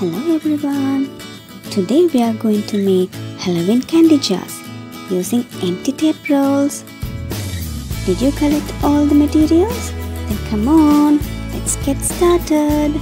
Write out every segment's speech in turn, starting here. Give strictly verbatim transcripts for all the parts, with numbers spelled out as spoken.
Hello everyone! Today we are going to make Halloween candy jars using empty tape rolls. Did you collect all the materials? Then come on, let's get started!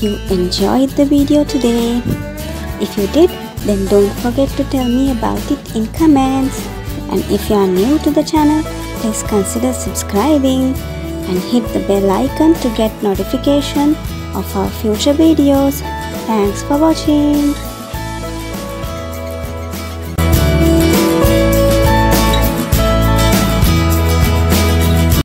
hope you enjoyed the video today. If you did, then don't forget to tell me about it in comments. And if you are new to the channel, please consider subscribing and hit the bell icon to get notification of our future videos. Thanks for watching.